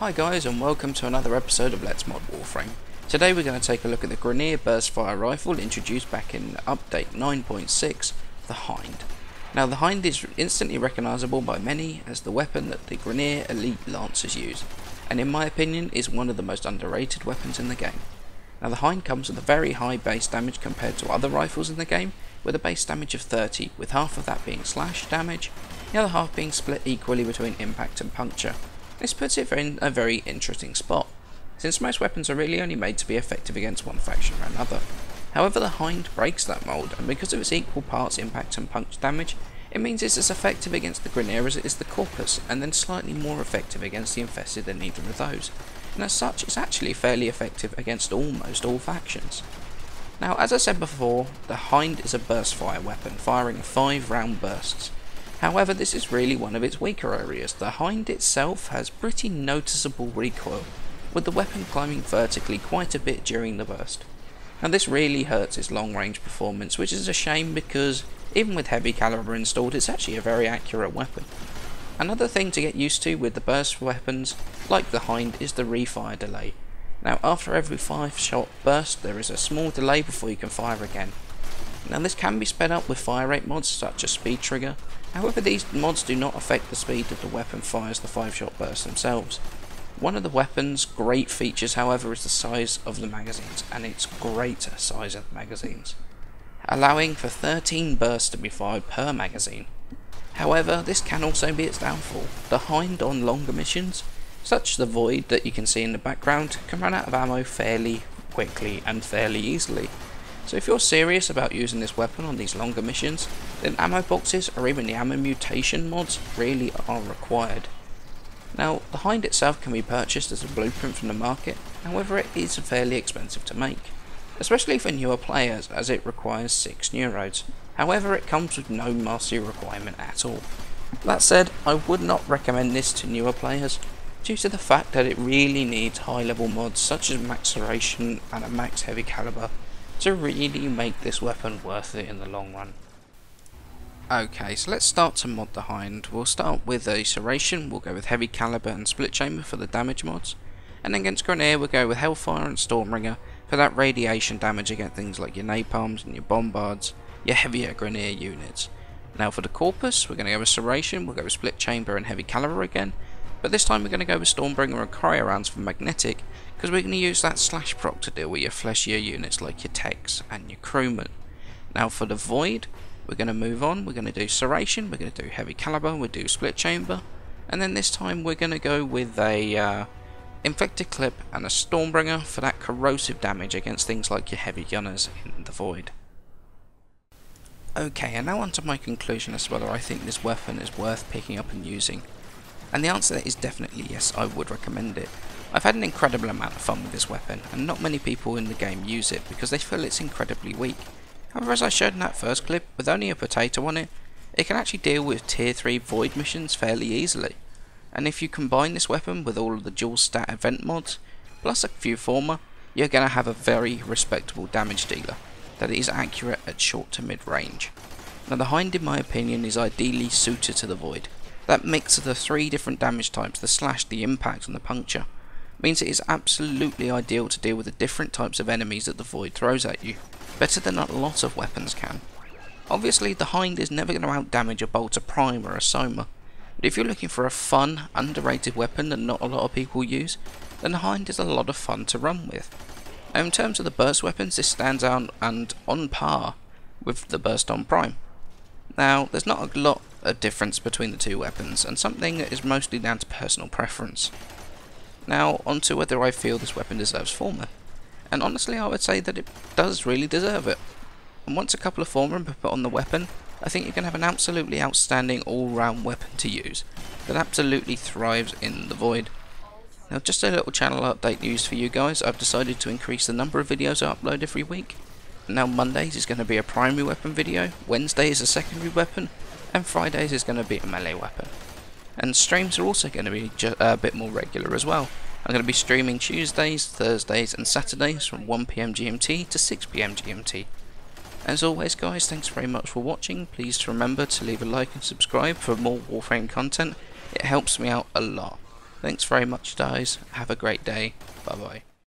Hi guys and welcome to another episode of Let's Mod Warframe. Today we're going to take a look at the Grineer burst fire rifle introduced back in update 9.6, the Hind. Now the Hind is instantly recognisable by many as the weapon that the Grineer Elite Lancers use, and in my opinion is one of the most underrated weapons in the game. Now the Hind comes with a very high base damage compared to other rifles in the game, with a base damage of 30, with half of that being slash damage, the other half being split equally between impact and puncture. This puts it in a very interesting spot, since most weapons are really only made to be effective against one faction or another. However, the Hind breaks that mould, and because of its equal parts impact and punch damage, it means it's as effective against the Grineer as it is the Corpus, and then slightly more effective against the Infested than either of those, and as such it's actually fairly effective against almost all factions. Now, as I said before, the Hind is a burst fire weapon, firing 5-round bursts. However, this is really one of its weaker areas. The Hind itself has pretty noticeable recoil, with the weapon climbing vertically quite a bit during the burst. Now this really hurts its long range performance, which is a shame because even with heavy caliber installed it's actually a very accurate weapon. Another thing to get used to with the burst weapons like the Hind is the refire delay. Now after every 5-shot burst there is a small delay before you can fire again. Now this can be sped up with fire rate mods such as speed trigger, however these mods do not affect the speed that the weapon fires the 5-shot bursts themselves. One of the weapon's great features however is the size of the magazines, and its greater size of the magazines, allowing for 13 bursts to be fired per magazine. However, this can also be its downfall. The Hind on longer missions, such as the Void that you can see in the background, can run out of ammo fairly quickly and fairly easily. So if you're serious about using this weapon on these longer missions, then ammo boxes or even the ammo mutation mods really are required. Now the Hind itself can be purchased as a blueprint from the market, however it is fairly expensive to make, especially for newer players as it requires 6 neurodes. However, it comes with no mastery requirement at all. That said, I would not recommend this to newer players due to the fact that it really needs high level mods such as max serration and a max heavy caliber to really make this weapon worth it in the long run. Okay, so let's start to mod the Hind. We'll start with a serration, we'll go with heavy caliber and split chamber for the damage mods, and then against Grineer we'll go with hellfire and Stormbringer for that radiation damage against things like your napalms and your bombards, your heavier Grineer units. Now for the Corpus we're going to go with serration, we'll go with split chamber and heavy caliber again, but this time we're going to go with Stormbringer and Cryo Rounds for magnetic, because we're going to use that slash proc to deal with your fleshier units like your techs and your crewmen. Now for the Void, we're going to move on, we're going to do serration, we're going to do heavy caliber, we'll do split chamber, and then this time we're going to go with a infected clip and a Stormbringer for that corrosive damage against things like your heavy gunners in the Void. Okay, and now on to my conclusion as to whether I think this weapon is worth picking up and using. And the answer is definitely yes, I would recommend it. I've had an incredible amount of fun with this weapon, and not many people in the game use it because they feel it's incredibly weak. However, as I showed in that first clip, with only a potato on it, it can actually deal with tier 3 Void missions fairly easily. And if you combine this weapon with all of the dual stat event mods, plus a few forma, you're going to have a very respectable damage dealer that is accurate at short to mid range. Now the Hind in my opinion is ideally suited to the Void. That mix of the 3 different damage types, the slash, the impact and the puncture, means it is absolutely ideal to deal with the different types of enemies that the Void throws at you, better than a lot of weapons can. Obviously the Hind is never going to outdamage a Bolter Prime or a Soma, but if you're looking for a fun, underrated weapon that not a lot of people use, then the Hind is a lot of fun to run with. Now in terms of the burst weapons, this stands out and on par with the Burst on Prime. Now there's not a lot of difference between the two weapons, and something that is mostly down to personal preference. Now onto whether I feel this weapon deserves forma, and honestly I would say that it does really deserve it. And once a couple of forma have been put on the weapon, I think you can have an absolutely outstanding all-round weapon to use that absolutely thrives in the Void. Now just a little channel update news for you guys, I've decided to increase the number of videos I upload every week. Now Mondays is going to be a primary weapon video, Wednesday is a secondary weapon, and Fridays is going to be a melee weapon. And streams are also going to be a bit more regular as well. I'm going to be streaming Tuesdays, Thursdays and Saturdays from 1 PM GMT to 6 PM GMT. As always guys, thanks very much for watching, please remember to leave a like and subscribe for more Warframe content, it helps me out a lot. Thanks very much, guys. Have a great day. Bye-bye.